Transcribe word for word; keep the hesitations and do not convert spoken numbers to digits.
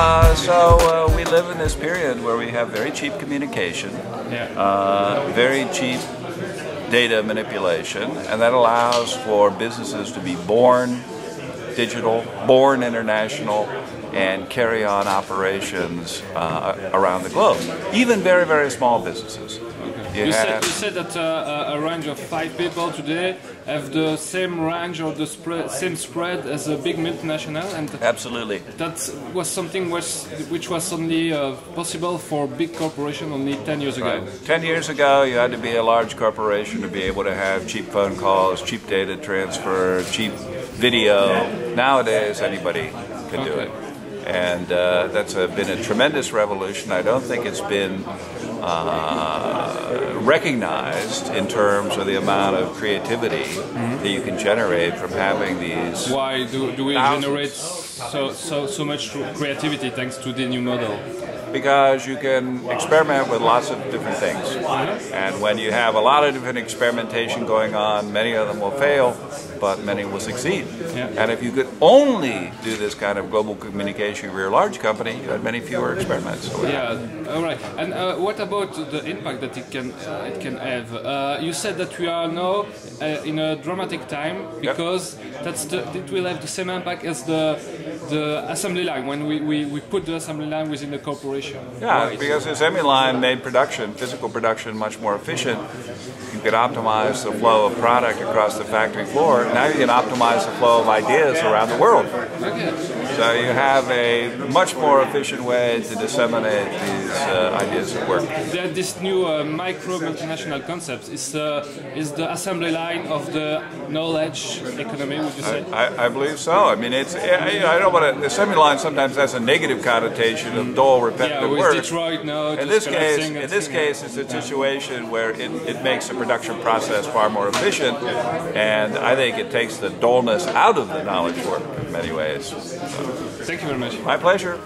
Uh, so uh, we live in this period where we have very cheap communication, uh, very cheap data manipulation, and that allows for businesses to be born digital, born international, and carry on operations uh, around the globe, even very, very small businesses. Okay. You, you, said, you said that uh, a range of five people today have the same range or the spread, same spread as a big multinational, and absolutely, that was something which, which was only uh, possible for big corporation only ten years ago. Right. Ten years ago, you had to be a large corporation to be able to have cheap phone calls, cheap data transfer, cheap video. Nowadays, anybody can okay. do it. And uh, that's a, been a tremendous revolution. I don't think it's been uh, recognized in terms of the amount of creativity mm-hmm. that you can generate from having these. Why do, do we thousands. generate so, so, so much creativity thanks to the new model? Because you can experiment with lots of different things. And when you have a lot of different experimentation going on, many of them will fail, but many will succeed. Yeah. And if you could only do this kind of global communication for your large company, you had many fewer experiments. So yeah, all right. And uh, what about the impact that it can, uh, it can have? Uh, you said that we are now uh, in a dramatic time, because yep. that's the, it will have the same impact as the, the assembly line, when we, we, we put the assembly line within the corporation. Yeah, right. Because the assembly line made production, physical production, much more efficient. You could optimize the flow of product across the factory floor. Now you can optimize the flow of ideas around the world. So you have a much more efficient way to disseminate these uh, ideas at work. There, this new uh, micro-multinational concept is, uh, is the assembly line of the knowledge economy, would you say? I, I, I believe so. I mean, it's, I, I don't want to, the assembly line sometimes has a negative connotation of dull, repetitive yeah, work. Detroit, no, in this case, in this singing. case, it's a situation where it, it makes the production process far more efficient, and I think it takes the dullness out of the knowledge work in many ways. So, thank you very much. My pleasure.